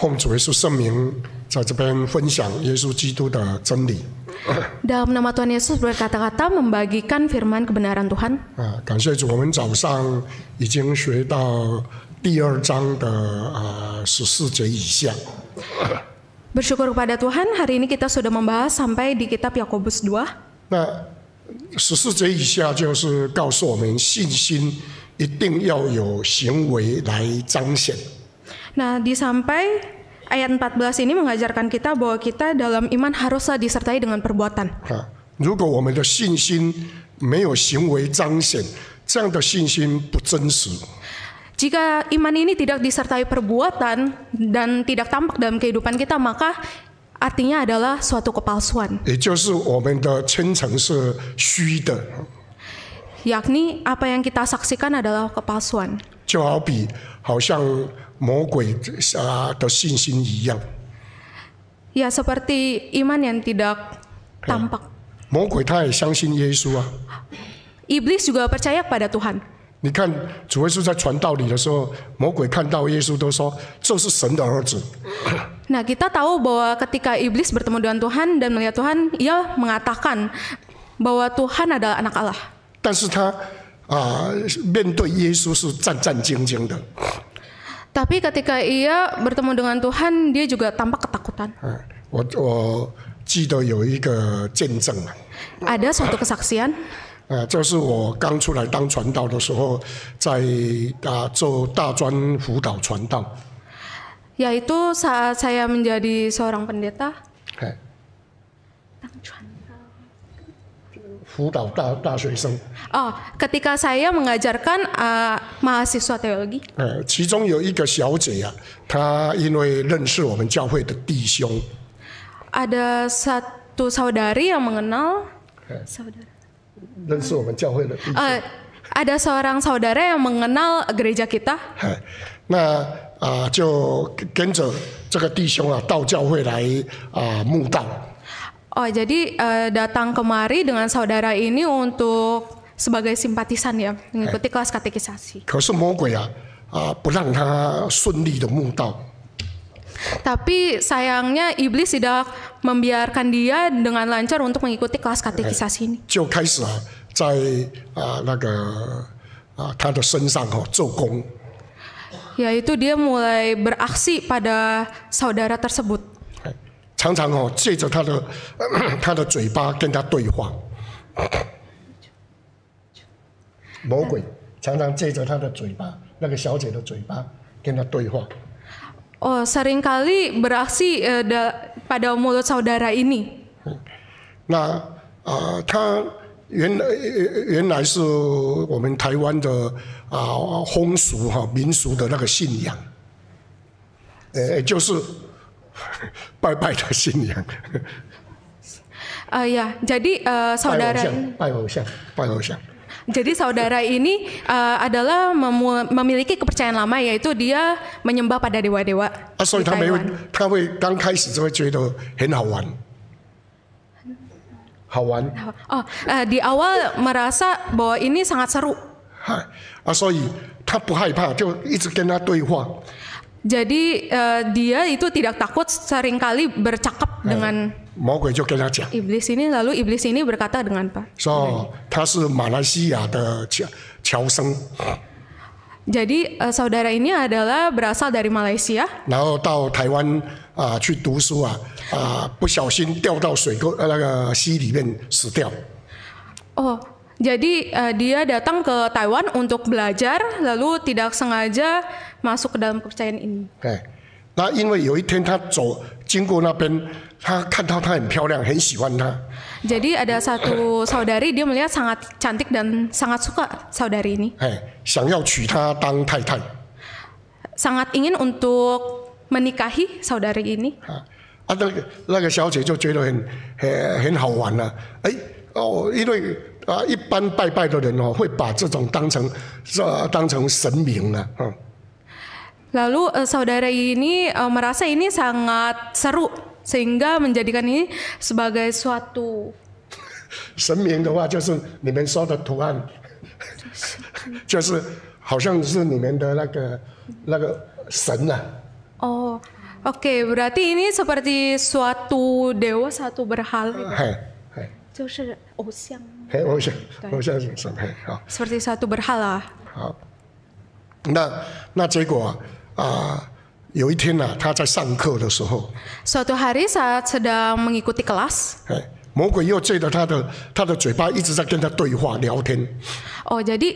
奉主耶稣圣名在这边分享耶稣基督的真理。 Dalam nama Tuhan Yesus berkata-kata membagikan firman kebenaran Tuhan. 感谢主，我们早上已经学到第二章的14节以下。 Bersyukur kepada Tuhan, hari ini kita sudah membahas sampai di Kitab Yakobus 2. 14节以下就是告诉我们信心一定要有行为来彰显。 Nah, di sampai ayat 14 ini mengajarkan kita bahwa kita dalam iman haruslah disertai dengan perbuatan. Jika iman ini tidak disertai perbuatan dan tidak tampak dalam kehidupan kita, maka artinya adalah suatu kepalsuan. Yakni apa yang kita saksikan adalah kepalsuan. 魔鬼的信心一样。Ya, seperti iman yang tidak tampak. 魔鬼他也相信耶稣啊。Iblis juga percaya pada Tuhan. 你看主耶稣在传道理的时候，魔鬼看到耶稣都说这是神的儿子。Nah, kita tahu bahwa ketika iblis bertemu dengan Tuhan dan melihat Tuhan, ia mengatakan bahwa Tuhan adalah anak Allah. 但是他面对耶稣是战战兢兢的。 Tapi ketika ia bertemu dengan Tuhan, dia juga tampak ketakutan. Ada suatu kesaksian. Yaitu saat saya menjadi seorang pendeta. Oh, ketika saya mengajarkan mahasiswa teologi. Ada satu saudari yang mengenal saudara. Ada seorang saudara yang mengenal gereja kita. Oh, jadi datang kemari dengan saudara ini untuk sebagai simpatisan ya, mengikuti kelas katekisasi. Tapi sayangnya iblis tidak membiarkan dia dengan lancar untuk mengikuti kelas katekisasi ini. Yaitu dia mulai beraksi pada saudara tersebut. 常常借着他的嘴巴跟他对话。魔鬼常常借着他的嘴巴，那个小姐的嘴巴跟他对话。Oh, seringkali beraksi pada mulut saudara ini. 那他原来是我们台湾的风俗民俗的那个信仰，就是。 拜拜的信仰。 Ya, jadi saudara ini adalah memiliki kepercayaan lama, yaitu dia menyembah pada dewa-dewa di Taiwan. Di awal merasa bahwa ini sangat seru. Jadi dia itu tidak takut, seringkali bercakap dengan iblis ini, lalu iblis ini berkata dengan Pak. Jadi saudara ini adalah berasal dari Malaysia. Jadi dia datang ke Taiwan untuk belajar, lalu tidak sengaja masuk ke dalam kepercayaan ini. Jadi ada satu saudari, dia melihat sangat cantik dan sangat suka saudari ini. Sangat ingin untuk menikahi saudari ini. Lalu saudara ini merasa ini sangat seru, sehingga menjadikan ini sebagai suatu Oke, berarti ini seperti suatu dewa satu berhala. Seperti satu berhala. Suatu hari saat sedang mengikuti kelas. Oh, jadi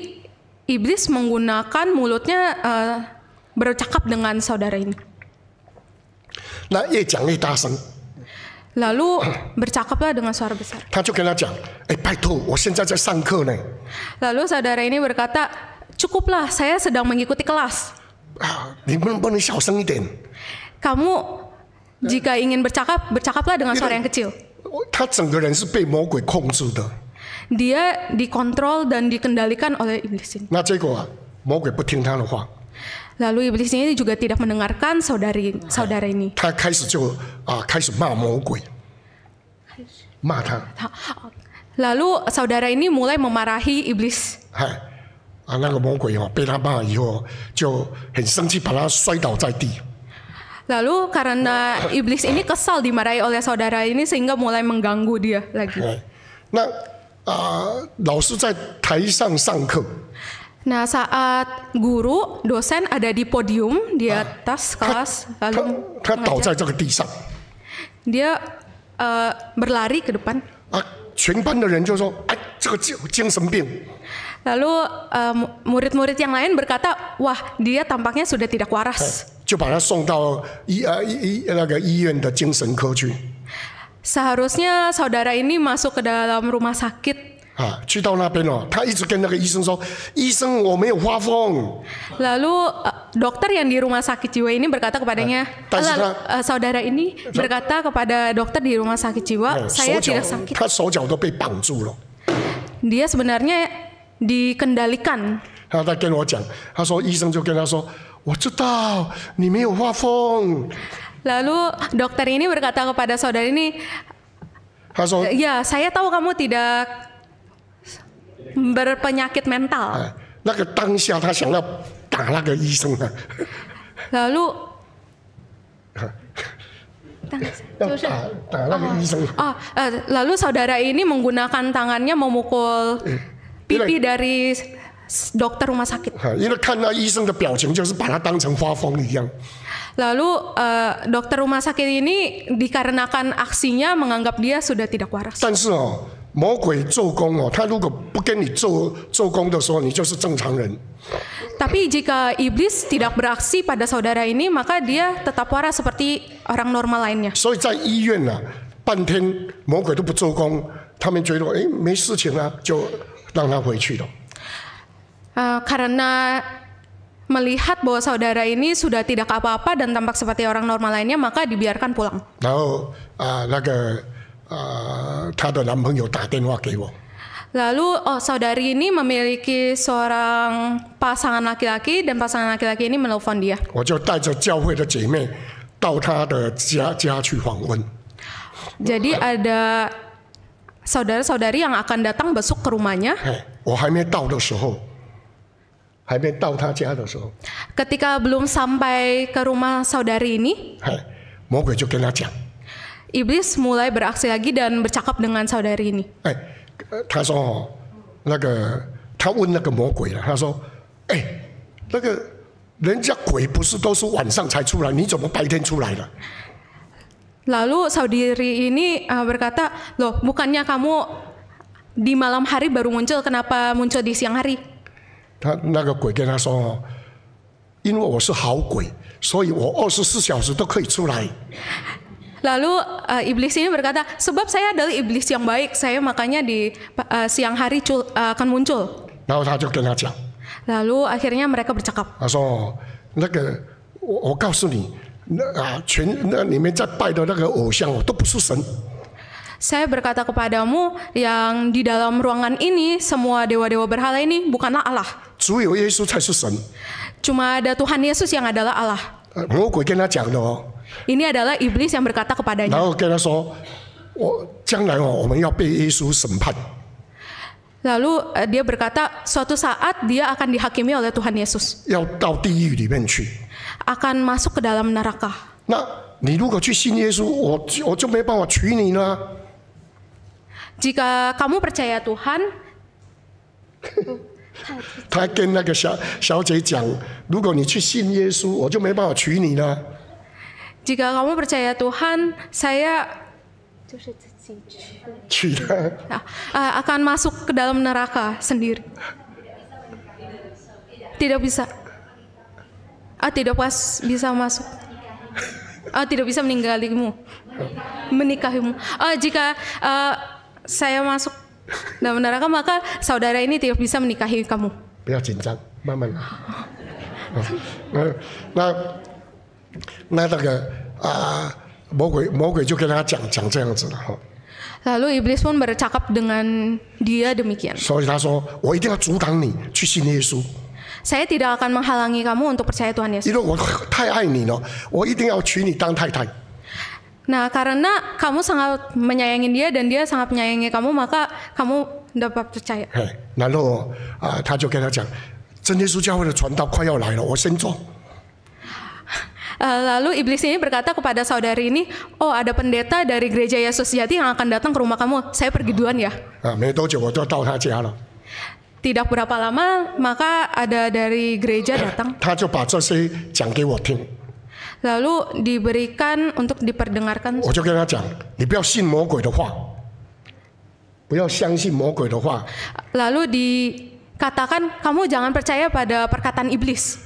iblis menggunakan mulutnya bercakap dengan saudara ini. Lalu bercakaplah dengan suara besar. Lalu saudara ini berkata, "Cukuplah, saya sedang mengikuti kelas. Kamu jika ingin bercakap, bercakaplah dengan suara yang kecil." Dia dikontrol dan dikendalikan oleh iblis ini. Lalu iblis ini juga tidak mendengarkan saudara ini. Lalu saudara ini mulai memarahi iblis. Lalu karena iblis ini kesal dimarahi oleh saudara ini sehingga mulai mengganggu dia lagi. Nah, saat guru dosen ada di podium di atas kelas, lalu dia berlari ke depan. Lalu murid-murid yang lain berkata, "Wah, dia tampaknya sudah tidak waras." Seharusnya saudara ini masuk ke dalam rumah sakit. Lalu dokter yang di rumah sakit jiwa ini berkata kepadanya, saudara ini berkata kepada dokter di rumah sakit jiwa, "Saya tidak sakit." Dia sebenarnya dikendalikan. Lalu dokter ini berkata kepada saudara ini, "Ya, saya tahu kamu tidak berpenyakit mental." Lalu lalu saudara ini menggunakan tangannya memukul pipi dari dokter rumah sakit. Lalu dokter rumah sakit ini dikarenakan aksinya menganggap dia sudah tidak waras. Tapi jika iblis tidak beraksi pada saudara ini, maka dia tetap waras seperti orang normal lainnya. Karena melihat bahwa saudara ini sudah tidak apa-apa dan tampak seperti orang normal lainnya, maka dibiarkan pulang. Lalu saudari ini memiliki seorang pasangan laki-laki dan pasangan laki-laki ini menelpon dia. Jadi ada saudara-saudari yang akan datang besok ke rumahnya. Ketika belum sampai ke rumah saudari ini, iblis mulai beraksi lagi dan bercakap dengan saudari ini. Lalu saudari ini berkata, "Loh, bukannya kamu di malam hari baru muncul, kenapa muncul di siang hari?" Lalu iblis ini berkata, "Sebab saya adalah iblis yang baik, saya makanya di siang hari akan muncul." Lalu akhirnya mereka bercakap. "Saya berkata kepadamu, yang di dalam ruangan ini semua dewa-dewa berhala ini bukanlah Allah. Cuma ada Tuhan Yesus yang adalah Allah." Ini adalah iblis yang berkata kepadanya. Lalu dia berkata, suatu saat dia akan dihakimi oleh Tuhan Yesus. Akan masuk ke dalam neraka. 那你如果去信耶稣，我就没办法娶你呢。Jika kamu percaya Tuhan, 他跟那个小姐讲，如果你去信耶稣，我就没办法娶你呢。Jika kamu percaya Tuhan, saya akan masuk ke dalam neraka sendiri. Tidak bisa. Tidak pas bisa masuk. Tidak bisa meninggalmu. Jika saya masuk dalam neraka, maka saudara ini tidak bisa menikahi kamu. Lalu iblis pun bercakap dengan dia demikian. Saya tidak akan menghalangi kamu untuk percaya Tuhan Yesus. Nah, karena kamu sangat menyayangi dia dan dia sangat menyayangi kamu, maka kamu dapat percaya. Lalu iblis ini berkata kepada saudari ini, oh ada pendeta dari Gereja Yesus Sejati yang akan datang ke rumah kamu, saya pergi duluan ya. Tidak berapa lama, maka ada dari gereja datang. Lalu diberikan untuk diperdengarkan. Lalu dikatakan, kamu jangan percaya pada perkataan iblis.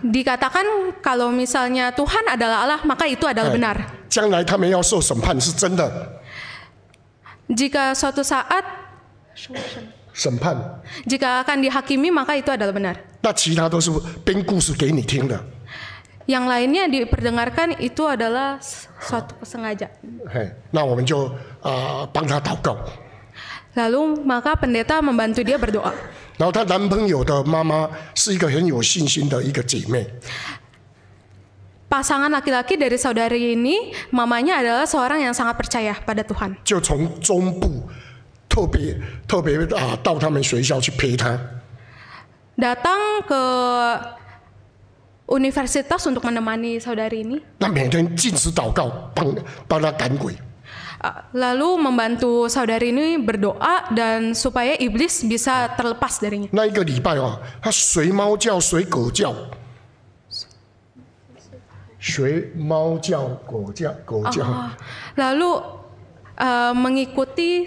Dikatakan kalau misalnya Tuhan adalah Allah, maka itu adalah benar. Jika suatu saat jika akan dihakimi, maka itu adalah benar. Yang lainnya diperdengarkan itu adalah suatu kesengajaan. Lalu maka pendeta membantu dia berdoa. Pasangan laki-laki dari saudari ini, mamanya adalah seorang yang sangat percaya pada Tuhan. Datang ke universitas untuk menemani saudari ini. Lalu membantu saudari ini berdoa dan supaya iblis bisa terlepas darinya. Lalu mengikuti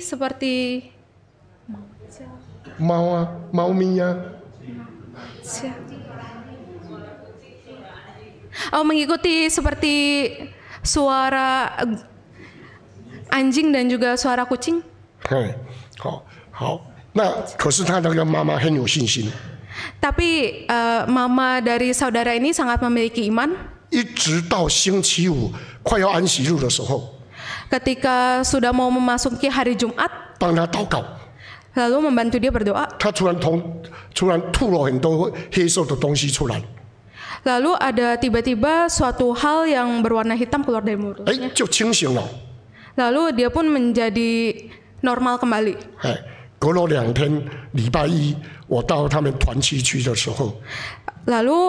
seperti suara anjing dan juga suara kucing. Tapi mama dari saudara ini sangat memiliki iman. Ketika sudah mau memasuki hari Jumat, lalu membantu dia berdoa. Lalu ada tiba-tiba suatu hal yang berwarna hitam keluar dari mulutnya. Lalu dia pun menjadi normal kembali. Lalu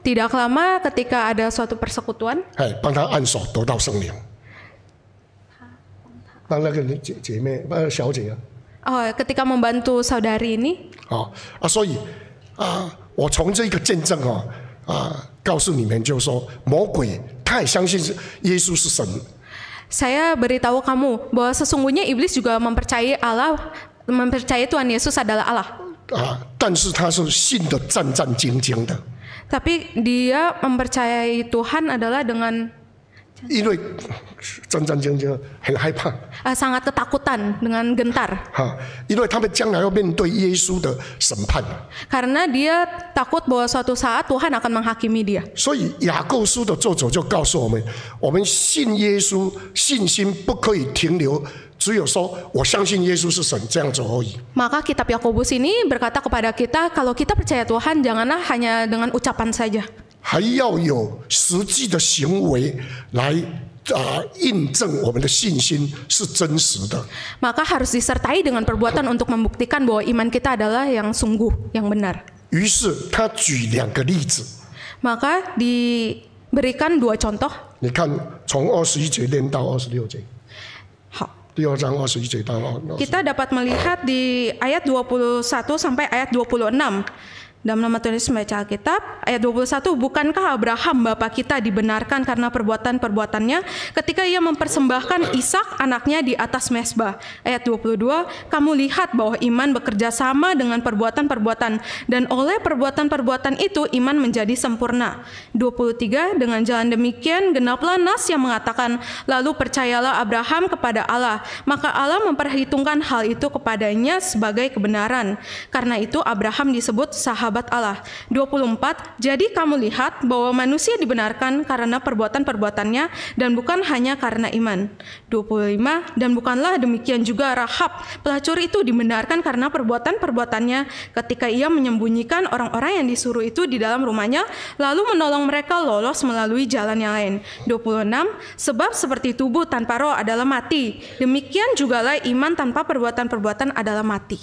tidak lama ketika ada suatu persekutuan, ketika membantu saudari ini, saya beritahu kamu bahwa sesungguhnya iblis juga mempercayai Allah, mempercayai Tuhan Yesus adalah Allah. Tapi dia mempercayai Tuhan adalah dengan sangat ketakutan, dengan gentar. Karena dia takut bahwa suatu saat Tuhan akan menghakimi dia. Maka kitab Yakobus ini berkata kepada kita, kalau kita percaya Tuhan, janganlah hanya dengan ucapan saja. Maka harus disertai dengan perbuatan untuk membuktikan bahwa iman kita adalah yang sungguh, yang benar. Maka diberikan dua contoh. Kita dapat melihat di ayat 21 sampai ayat 26. Dalam nama Tuhan Yesus membaca Alkitab, ayat 21, bukankah Abraham bapa kita dibenarkan karena perbuatan-perbuatannya ketika ia mempersembahkan Ishak anaknya di atas mezbah. Ayat 22, kamu lihat bahwa iman bekerja sama dengan perbuatan-perbuatan, dan oleh perbuatan-perbuatan itu iman menjadi sempurna. 23, dengan jalan demikian genaplah nas yang mengatakan, lalu percayalah Abraham kepada Allah, maka Allah memperhitungkan hal itu kepadanya sebagai kebenaran. Karena itu Abraham disebut sahabat Allah. 24, jadi kamu lihat bahwa manusia dibenarkan karena perbuatan-perbuatannya dan bukan hanya karena iman. 25, dan bukanlah demikian juga Rahab pelacur itu dibenarkan karena perbuatan-perbuatannya ketika ia menyembunyikan orang-orang yang disuruh itu di dalam rumahnya, lalu menolong mereka lolos melalui jalan yang lain. 26, sebab seperti tubuh tanpa roh adalah mati, demikian jugalah iman tanpa perbuatan-perbuatan adalah mati.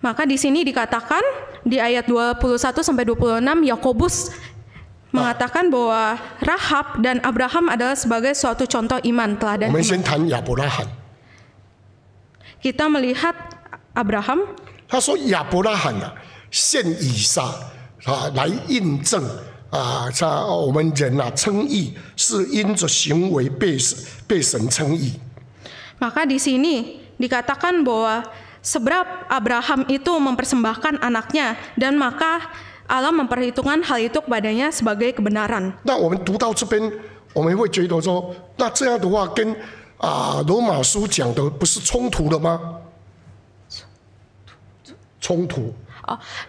Maka di sini dikatakan di ayat 21 sampai 26 Yakobus mengatakan bahwa Rahab dan Abraham adalah sebagai suatu contoh iman, teladan iman. Kita melihat Abraham. Maka di sini dikatakan bahwa sebab Abraham itu mempersembahkan anaknya dan maka Allah memperhitungkan hal itu kepadanya sebagai kebenaran.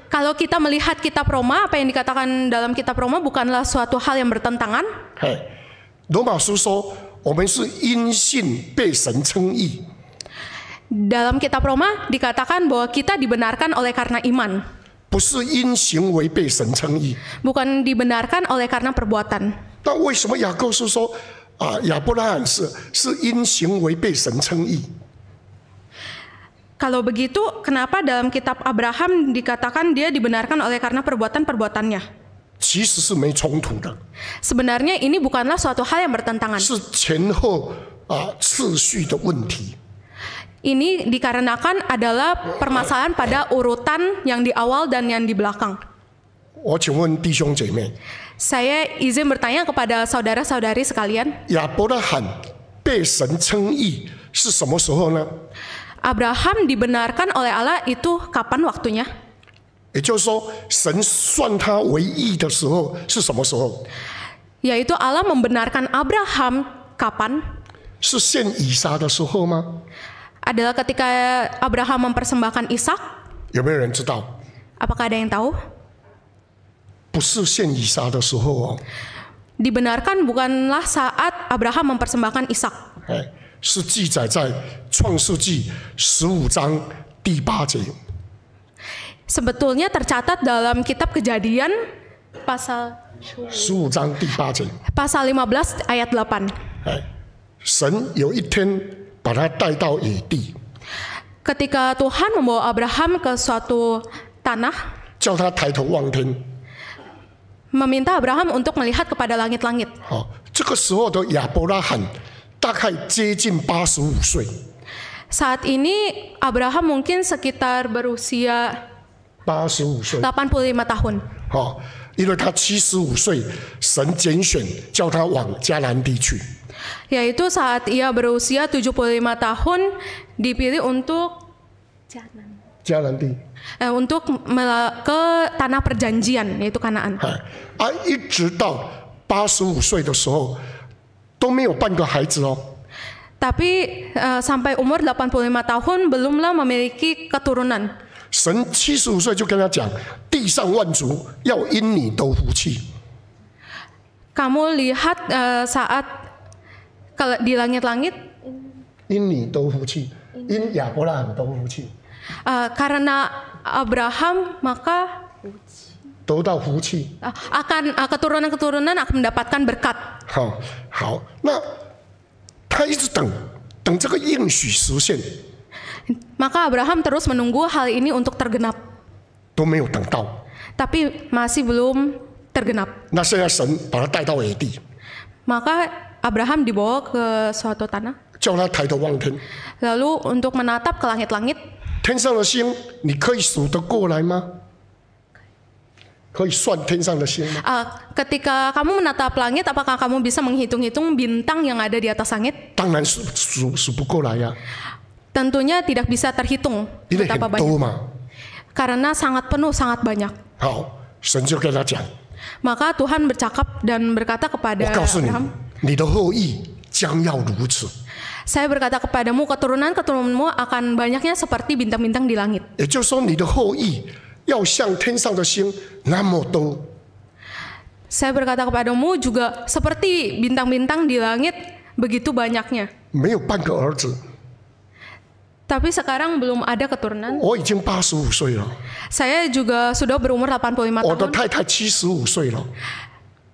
Kalau kita melihat kitab Roma, apa yang dikatakan dalam kitab Roma bukanlah suatu hal yang bertentangan. Dalam kitab Roma dikatakan bahwa kita dibenarkan oleh karena iman. Bukan dibenarkan oleh karena perbuatan. Kalau begitu, kenapa dalam kitab Abraham dikatakan dia dibenarkan oleh karena perbuatan-perbuatannya? Sebenarnya ini bukanlah suatu hal yang bertentangan. Ini dikarenakan adalah permasalahan pada urutan yang di awal dan yang di belakang. Saya izin bertanya kepada saudara-saudari sekalian. Abraham dibenarkan oleh Allah itu kapan waktunya? Yaitu Allah membenarkan Abraham kapan? Adalah ketika Abraham mempersembahkan Ishak? Apakah ada yang tahu? Dibenarkan bukanlah saat Abraham mempersembahkan Ishak. Sebetulnya tercatat dalam kitab Kejadian pasal 15 ayat 8. Ketika Tuhan membawa Abraham ke suatu tanah, meminta Abraham untuk melihat kepada langit-langit. Saat ini Abraham mungkin sekitar berusia 85 tahun. Yaitu saat ia berusia 75 tahun dipilih untuk ke Tanah Perjanjian, yaitu Kanaan. 都没有半个孩子 tapi sampai umur 85 tahun belumlah memiliki keturunan. Kamu lihat saat di langit-langit karena Abraham maka akan keturunan-keturunan akan mendapatkan berkat. Maka Abraham terus menunggu hal ini untuk tergenap. Tapi masih belum tergenap. Maka Abraham dibawa ke suatu tanah. Lalu untuk menatap ke langit-langit. Ketika kamu menatap langit, apakah kamu bisa menghitung-hitung bintang yang ada di atas langit? Tentunya tidak bisa terhitung betapa banyak. Karena sangat penuh, sangat banyak. Maka Tuhan bercakap dan berkata kepada Abraham, saya berkata kepadamu, keturunanmu akan banyaknya seperti bintang-bintang di langit. Saya berkata kepadamu juga seperti bintang-bintang di langit begitu banyaknya. Tapi sekarang belum ada keturunan. Saya juga sudah berumur 85 tahun.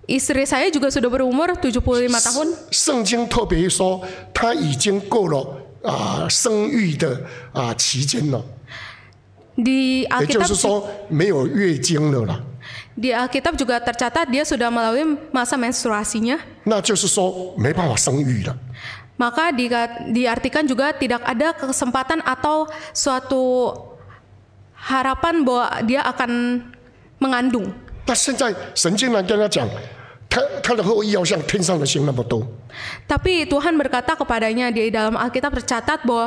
Istri saya juga sudah berumur 75 tahun. Di Alkitab juga tercatat dia sudah melalui masa menstruasinya. Maka diartikan juga tidak ada kesempatan atau suatu harapan bahwa dia akan mengandung. Tapi Tuhan berkata kepadanya, di dalam Alkitab tercatat bahwa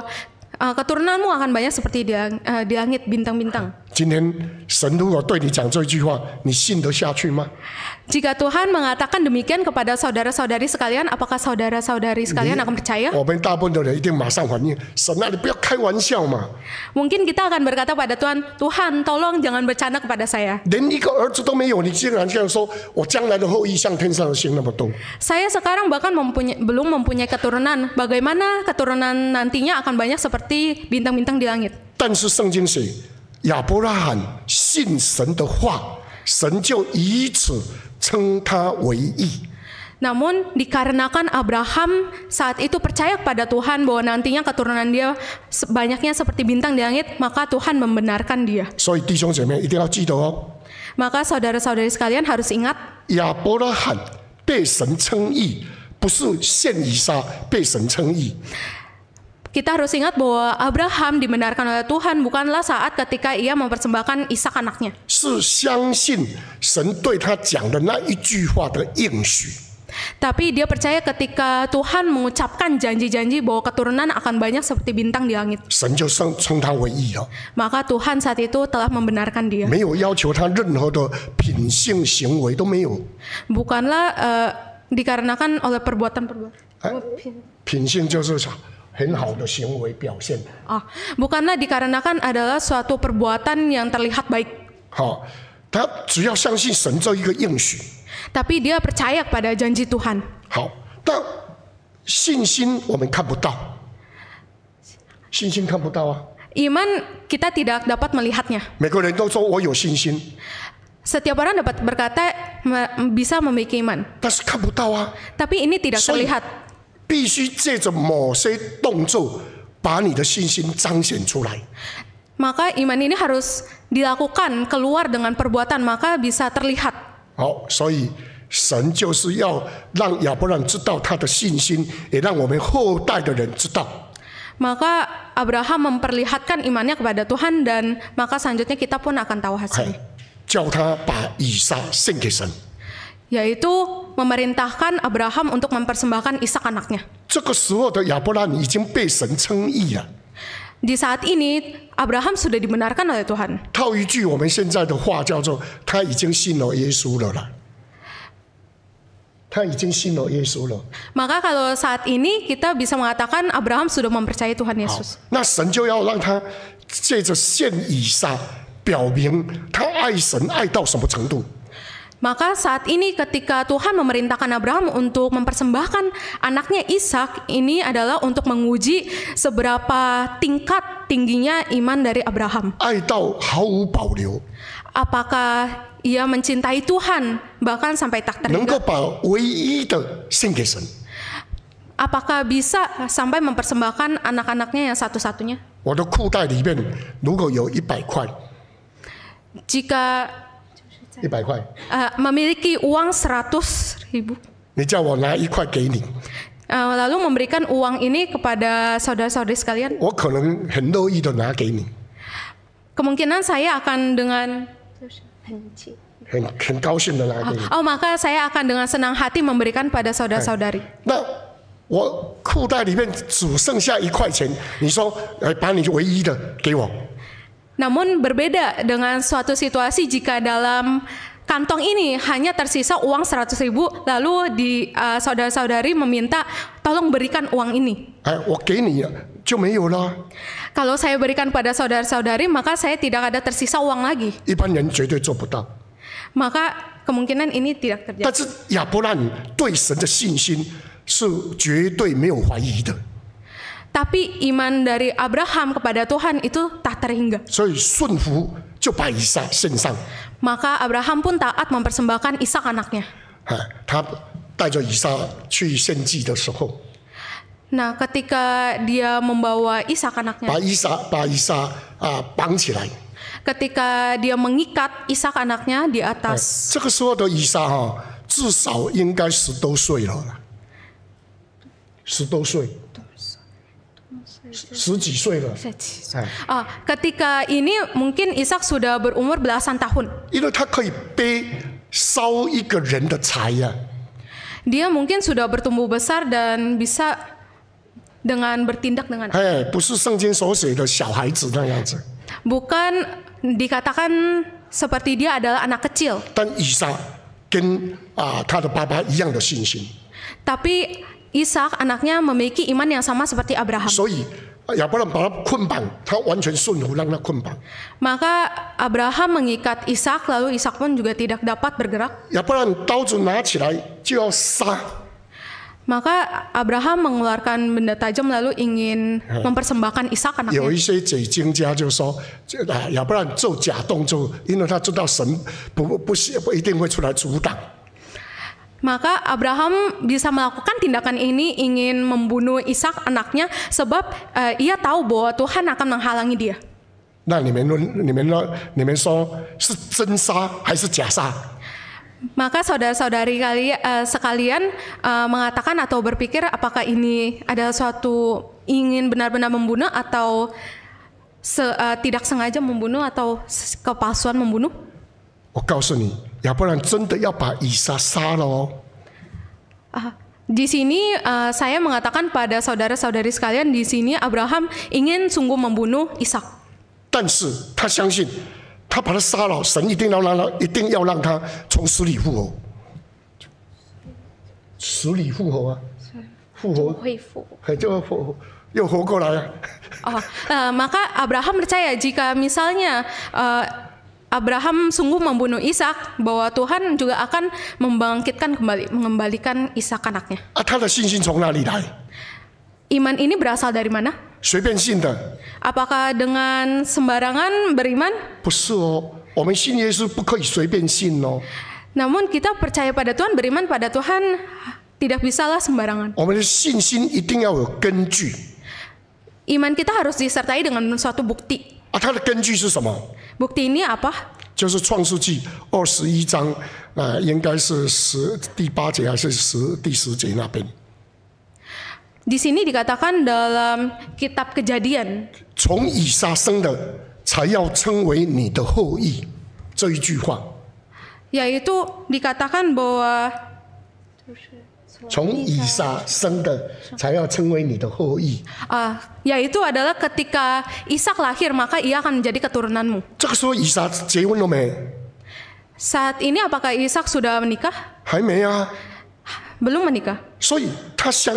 keturunanmu akan banyak seperti di langit bintang-bintang. Jika Tuhan mengatakan demikian kepada saudara-saudari sekalian, apakah saudara-saudari sekalian akan percaya? Mungkin kita akan berkata pada Tuhan, Tuhan tolong jangan bercanda kepada saya. Saya sekarang bahkan belum mempunyai keturunan, bagaimana keturunan nantinya akan banyak seperti bintang-bintang di langit? Namun dikarenakan Abraham saat itu percaya kepada Tuhan bahwa nantinya keturunan dia banyaknya seperti bintang di langit, maka Tuhan membenarkan dia. Maka saudara-saudari sekalian harus ingat, kita harus ingat bahwa Abraham dibenarkan oleh Tuhan bukanlah saat ketika ia mempersembahkan Ishak anaknya. Tapi dia percaya ketika Tuhan mengucapkan janji-janji bahwa keturunan akan banyak seperti bintang di langit. Maka Tuhan saat itu telah membenarkan dia. Bukanlah dikarenakan oleh perbuatan-perbuatan. Bukanlah dikarenakan adalah suatu perbuatan yang terlihat baik. Tapi dia percaya pada janji Tuhan. Iman kita tidak dapat melihatnya. Setiap orang dapat berkata bisa memiliki iman. Tapi ini tidak terlihat. Maka iman ini harus dilakukan keluar dengan perbuatan, maka bisa terlihat. Maka Abraham memperlihatkan imannya kepada Tuhan, dan maka selanjutnya kita pun akan tahu hasilnya. Yaitu memerintahkan Abraham untuk mempersembahkan Ishak anaknya. Di saat ini Abraham sudah dibenarkan oleh Tuhan. Maka kalau saat ini kita bisa mengatakan Abraham sudah mempercayai Tuhan Yesus. Maka saat ini ketika Tuhan memerintahkan Abraham untuk mempersembahkan anaknya Ishak, ini adalah untuk menguji seberapa tingkat tingginya iman dari Abraham. Apakah ia mencintai Tuhan bahkan sampai tak terhingga? apakah bisa sampai mempersembahkan anak-anaknya yang satu-satunya? Jika memiliki uang 100 ribu, lalu memberikan uang ini kepada saudara-saudari sekalian, kemungkinan saya akan dengan maka saya akan dengan senang hati memberikan pada saudara-saudari. Namun berbeda dengan suatu situasi jika dalam kantong ini hanya tersisa uang 100 ribu, lalu di saudara-saudari meminta, tolong berikan uang ini. Kalau saya berikan pada saudara-saudari, maka saya tidak ada tersisa uang lagi. Maka kemungkinan ini tidak terjadi. Tapi iman dari Abraham kepada Tuhan itu tak terhingga. Maka Abraham pun taat mempersembahkan Ishak anaknya. Nah, ketika dia membawa Ishak anaknya, ketika dia mengikat Ishak anaknya di atas, ketika ini mungkin Ishak sudah berumur belasan tahun. Dia mungkin sudah bertumbuh besar dan bisa dengan bertindak dengan bukan dikatakan seperti dia adalah anak kecil. Tapi Ishak anaknya memiliki iman yang sama seperti Abraham. Maka Abraham mengikat Ishak, lalu Ishak pun juga tidak dapat bergerak. Maka Abraham mengeluarkan benda tajam lalu ingin mempersembahkan Ishak anaknya. Maka Abraham bisa melakukan tindakan ini, ingin membunuh Ishak anaknya, sebab ia tahu bahwa Tuhan akan menghalangi dia. Maka saudara-saudari sekalian mengatakan atau berpikir, apakah ini ada suatu ingin benar-benar membunuh atau tidak sengaja membunuh atau kepalsuan membunuh? Di sini saya mengatakan pada saudara-saudari sekalian, di sini Abraham ingin sungguh membunuh Ishak. Maka Abraham percaya jika misalnya Abraham sungguh membunuh Ishak, bahwa Tuhan juga akan membangkitkan kembali, mengembalikan Ishak anaknya. Iman ini berasal dari mana? Apakah dengan sembarangan beriman? Namun kita percaya pada Tuhan, beriman pada Tuhan tidak bisalah sembarangan. Iman kita harus disertai dengan suatu bukti. Bukti ini apa? Di sini dikatakan dalam Kitab Kejadian, yaitu dikatakan bahwa yaitu adalah ketika Ishak lahir maka ia akan menjadi keturunanmu. Saat ini apakah Ishak sudah menikah? Belum menikah. Maka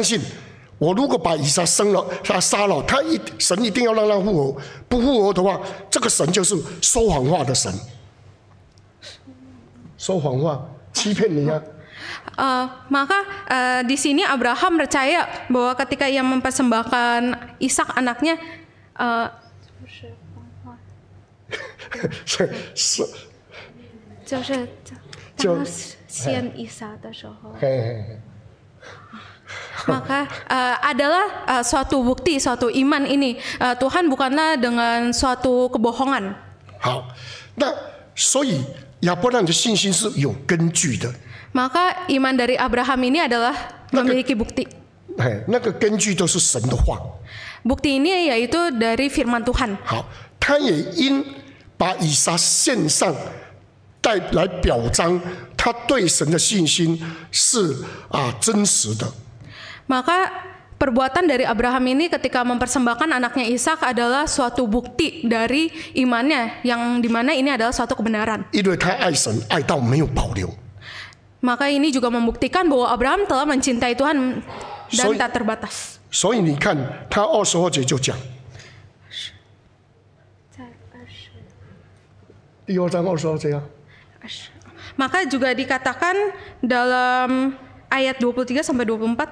di sini Abraham percaya bahwa ketika ia mempersembahkan Ishak anaknya, Maka adalah suatu bukti, suatu iman ini. Tuhan bukanlah dengan suatu kebohongan. 好，那所以亚伯拉罕的信心是有根据的。 Maka iman dari Abraham ini adalah memiliki bukti. Bukti ini yaitu dari firman Tuhan. Maka perbuatan dari Abraham ini ketika mempersembahkan anaknya Ishak adalah suatu bukti dari imannya, yang dimana ini adalah suatu kebenaran. Maka ini juga membuktikan bahwa Abraham telah mencintai Tuhan dan tak terbatas. Maka juga dikatakan dalam ayat 23 sampai 24.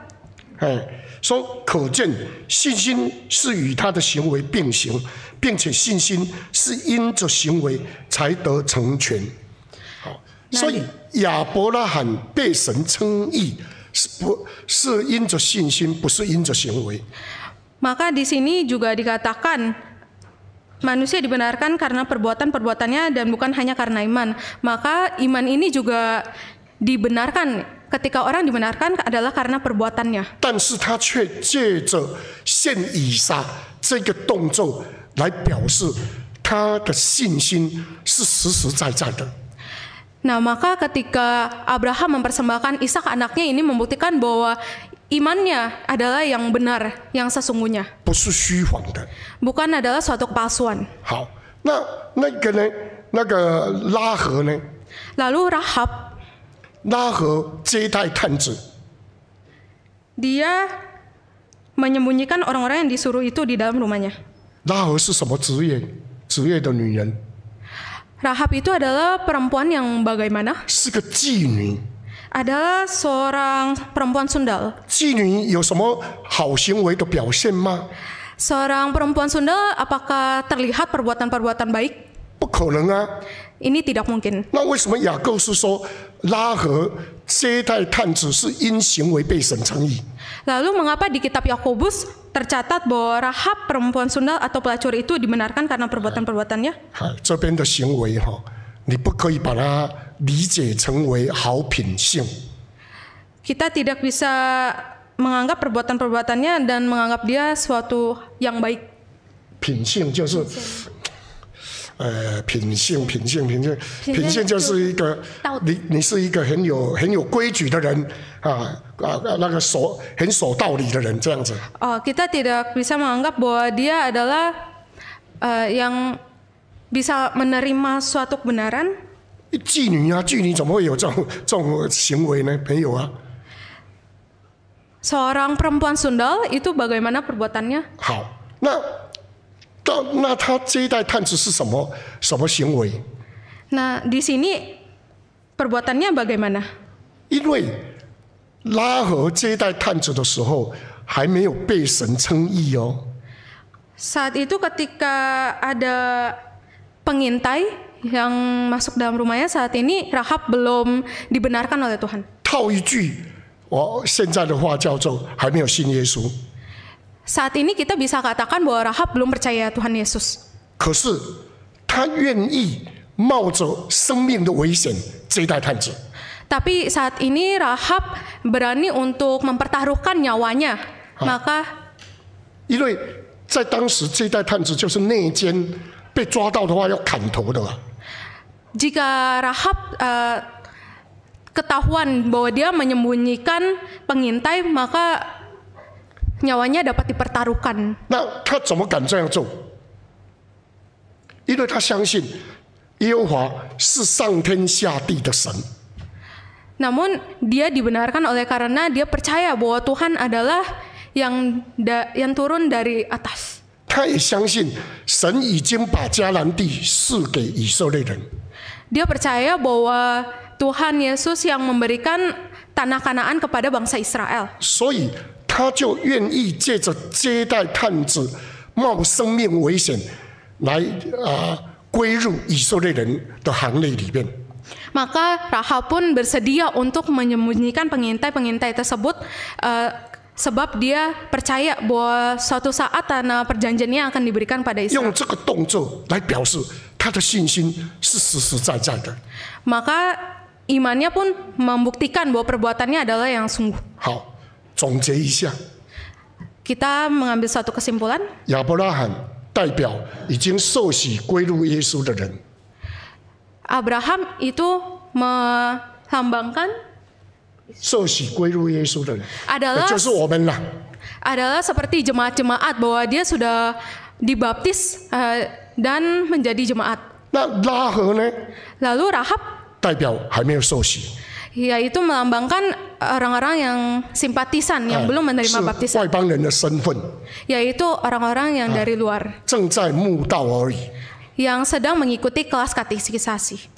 So, 可见信心是与他的行为并行，并且信心是因着行为才得成全。 所以亚伯拉罕被神称义，是因着信心，不是因着行为。Maka di sini juga dikatakan manusia dibenarkan karena perbuatan-perbuatannya dan bukan hanya karena iman. Maka iman ini juga dibenarkan ketika orang dibenarkan adalah karena perbuatannya. 但是他却借着献以撒这个动作来表示他的信心是实实在在的。 Nah, maka ketika Abraham mempersembahkan Ishak anaknya ini membuktikan bahwa imannya adalah yang benar, yang sesungguhnya. Bukan adalah suatu kepalsuan. Lalu Rahab, dia menyembunyikan orang-orang yang disuruh itu di dalam rumahnya. Rahab itu adalah perempuan yang bagaimana? Adalah seorang perempuan sundal. Seorang perempuan sundal apakah terlihat perbuatan-perbuatan baik? Ini tidak mungkin. Lalu mengapa di kitab Yakobus tercatat bahwa Rahab perempuan sundal atau pelacur itu dibenarkan karena perbuatan-perbuatannya? Kita tidak bisa menganggap perbuatan-perbuatannya dan menganggap dia suatu yang baik. 品性就是 品性就是一个 你是一个很有规矩的人，那个很守道理的人这样子。 Kita tidak bisa menganggap bahwa dia adalah yang bisa menerima suatu kebenaran. 妓女啊，妓女怎么会有这种行为呢？没有啊。 Seorang perempuan sundal itu bagaimana perbuatannya? 好，那 Nah, di sini perbuatannya bagaimana? Saat itu ketika ada pengintai yang masuk dalam rumahnya, saat ini Rahab belum dibenarkan oleh Tuhan. 套一句，我现在的话叫做还没有信耶稣。 Saat ini kita bisa katakan bahwa Rahab belum percaya Tuhan Yesus. Tapi saat ini Rahab berani untuk mempertaruhkan nyawanya. Maka jika Rahab ketahuan bahwa dia menyembunyikan pengintai, maka nyawanya dapat dipertaruhkan. Nah, dia怎么敢这样做？因为他相信耶和华是上天下地的神。Namun dia dibenarkan oleh karena dia percaya bahwa Tuhan adalah yang turun dari atas. 他也相信神已经把迦南地赐给以色列人。Dia percaya bahwa Tuhan Yesus yang memberikan tanah Kanaan kepada bangsa Israel. 所以 Maka Rahab pun bersedia untuk menyembunyikan pengintai-pengintai tersebut sebab dia percaya bahwa suatu saat tanah perjanjiannya akan diberikan pada Israel. Maka imannya pun membuktikan bahwa perbuatannya adalah yang sungguh. Kita mengambil satu kesimpulan. Abraham itu melambangkan adalah seperti jemaat-jemaat, bahwa dia sudah dibaptis dan menjadi jemaat. Lalu Rahab yaitu melambangkan orang-orang yang simpatisan yang belum menerima baptisan, yaitu orang-orang yang dari luar yang sedang mengikuti kelas katekisasi.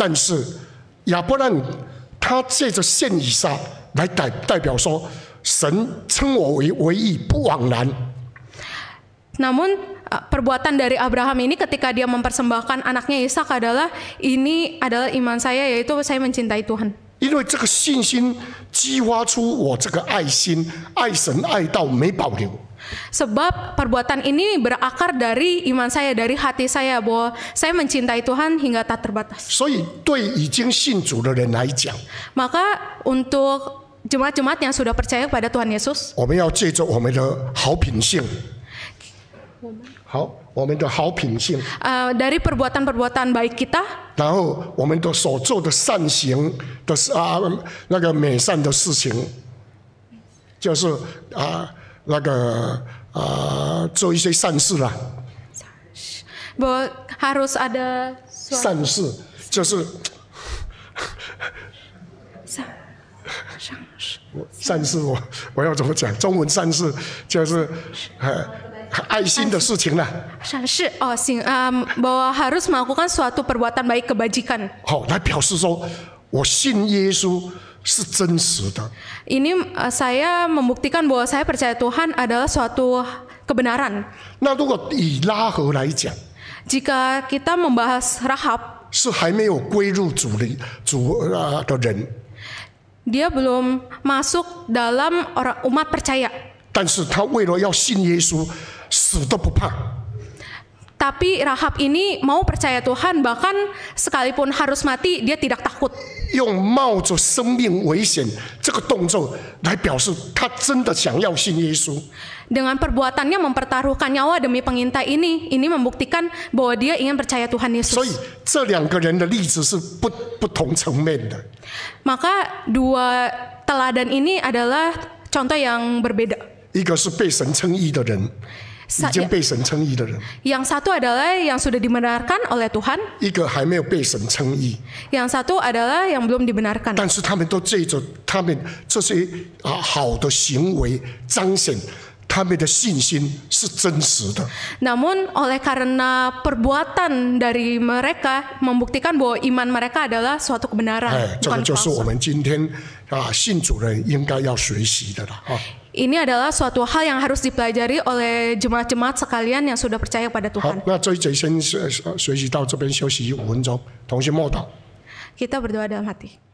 Namun perbuatan dari Abraham ini ketika dia mempersembahkan anaknya Ishak adalah, ini adalah iman saya, yaitu saya mencintai Tuhan. Sebab perbuatan ini berakar dari iman saya, dari hati saya, bahwa saya mencintai Tuhan hingga tak terbatas. Maka untuk jemaat-jemaat yang sudah percaya kepada Tuhan Yesus, dari perbuatan-perbuatan baik kita, harus ada bahwa harus melakukan suatu perbuatan baik, kebajikan. Ini saya membuktikan bahwa saya percaya Tuhan adalah suatu kebenaran. Jika kita membahas Rahab, dia belum masuk dalam umat percaya. Tapi Rahab ini mau percaya Tuhan, bahkan sekalipun harus mati dia tidak takut. Dengan perbuatannya mempertaruhkan nyawa demi pengintai ini membuktikan bahwa dia ingin percaya Tuhan Yesus. Maka dua teladan ini adalah contoh yang berbeda. Yang satu adalah yang sudah dibenarkan oleh Tuhan, yang satu adalah yang belum dibenarkan. Namun oleh karena perbuatan dari mereka membuktikan bahwa iman mereka adalah suatu kebenaran, bukan palsu. Ini adalah suatu hal yang harus dipelajari oleh jemaat-jemaat sekalian yang sudah percaya pada Tuhan. Kita berdoa dalam hati.